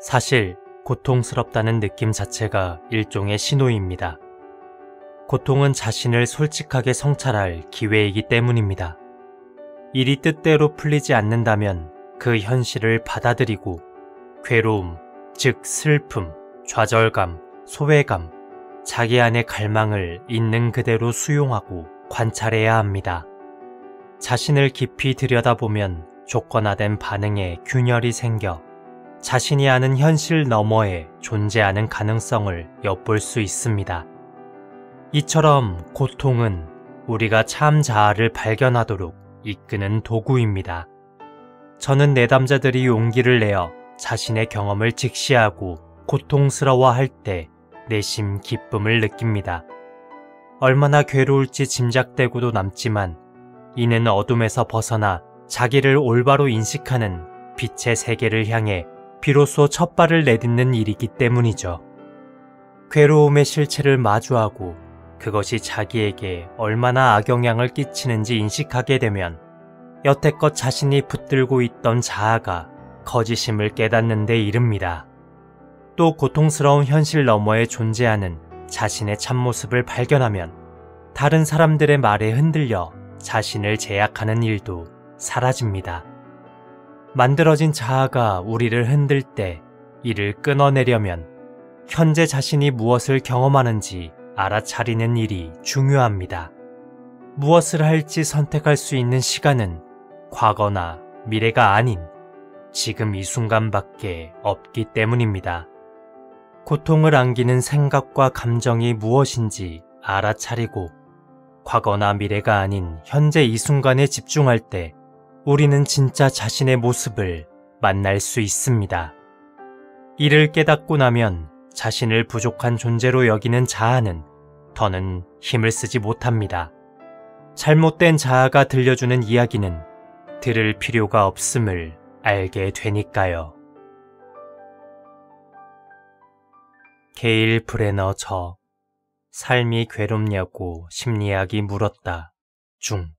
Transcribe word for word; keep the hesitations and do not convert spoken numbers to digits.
사실 고통스럽다는 느낌 자체가 일종의 신호입니다. 고통은 자신을 솔직하게 성찰할 기회이기 때문입니다. 일이 뜻대로 풀리지 않는다면 그 현실을 받아들이고 괴로움, 즉 슬픔, 좌절감, 소외감, 자기 안의 갈망을 있는 그대로 수용하고 관찰해야 합니다. 자신을 깊이 들여다보면 조건화된 반응에 균열이 생겨 자신이 아는 현실 너머에 존재하는 가능성을 엿볼 수 있습니다. 이처럼 고통은 우리가 참 자아를 발견하도록 이끄는 도구입니다. 저는 내담자들이 용기를 내어 자신의 경험을 직시하고 고통스러워할 때 내심 기쁨을 느낍니다. 얼마나 괴로울지 짐작되고도 남지만 이는 어둠에서 벗어나 자기를 올바로 인식하는 빛의 세계를 향해 비로소 첫 발을 내딛는 일이기 때문이죠. 괴로움의 실체를 마주하고 그것이 자기에게 얼마나 악영향을 끼치는지 인식하게 되면 여태껏 자신이 붙들고 있던 자아가 거짓임을 깨닫는 데 이릅니다. 또 고통스러운 현실 너머에 존재하는 자신의 참모습을 발견하면 다른 사람들의 말에 흔들려 자신을 제약하는 일도 사라집니다. 만들어진 자아가 우리를 흔들 때 이를 끊어내려면 현재 자신이 무엇을 경험하는지 알아차리는 일이 중요합니다. 무엇을 할지 선택할 수 있는 시간은 과거나 미래가 아닌 지금 이 순간밖에 없기 때문입니다. 고통을 안기는 생각과 감정이 무엇인지 알아차리고 과거나 미래가 아닌 현재 이 순간에 집중할 때 우리는 진짜 자신의 모습을 만날 수 있습니다. 이를 깨닫고 나면 자신을 부족한 존재로 여기는 자아는 더는 힘을 쓰지 못합니다. 잘못된 자아가 들려주는 이야기는 들을 필요가 없음을 알게 되니까요. 게일 브레너 저 삶이 괴롭냐고 심리학이 물었다 중